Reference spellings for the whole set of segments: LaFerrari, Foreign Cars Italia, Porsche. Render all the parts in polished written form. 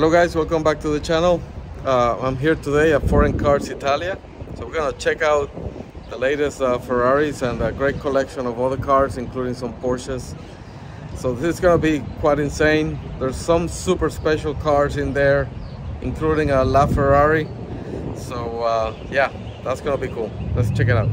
Hello guys, welcome back to the channel. I'm here today at Foreign Cars Italia, so we're gonna check out the latest Ferraris and a great collection of other cars, including some Porsches. So this is gonna be quite insane. There's some super special cars in there, including a LaFerrari. So yeah, that's gonna be cool. Let's check it out.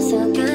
so good.